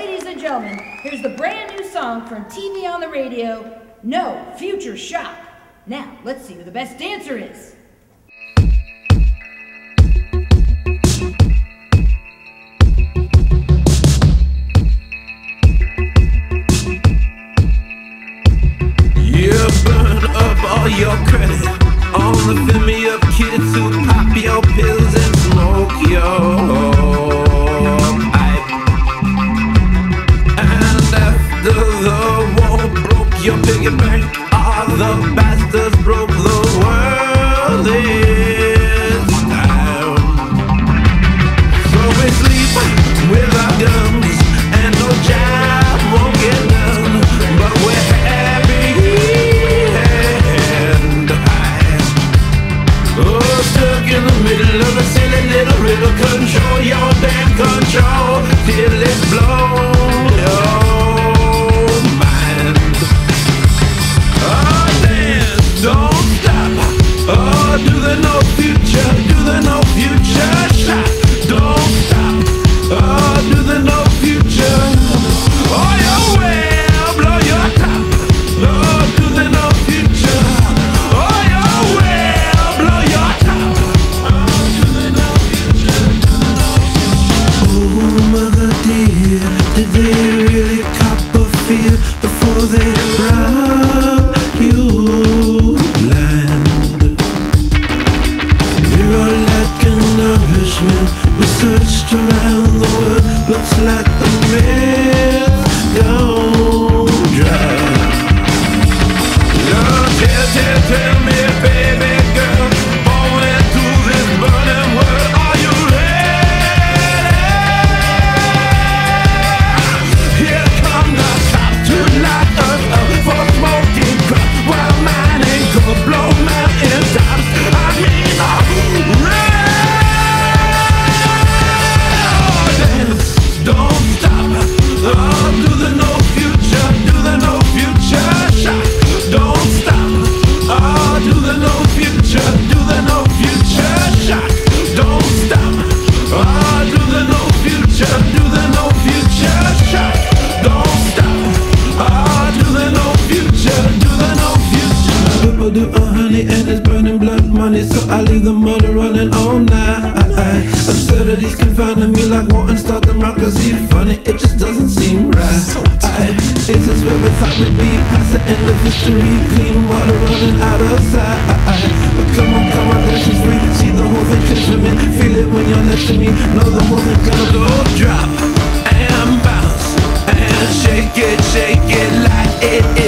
ladies and gentlemen, here's the brand new song from TV on the Radio, No Future Shock. Now, let's see who the best dancer is. All your credit, all the family of kids who pop your pills and smoke your pipe, and after the war broke your piggy bank, all the bastards broke the world this time. So we sleep with our guns, and no job won't get done, but we're it'll control your damn control till it blows your mind. Oh, dance, don't stop. Oh, do the no future, do the no future shot. Don't stop. Oh, do the no future. Oh, your will blow your top. Oh, do the no future. Oh, your will blow your top. Did they really cop a feel before they robbed you blind? We were like a nourishment. We searched around the world. Looks like the myth gone dry. Lord, tell me, baby girl, born into this burning world, are you and it's burning blood money, so I leave the money running all night. Absurdities confining me like wanting to start democracy. Funny, it just doesn't seem right. It's just where we thought we'd be, past the end of history, clean water running out of sight. But come on, this is free. See the whole thing consuming, feel it when you're next to me. Know the whole thing's gonna go drop and bounce and shake it like it is.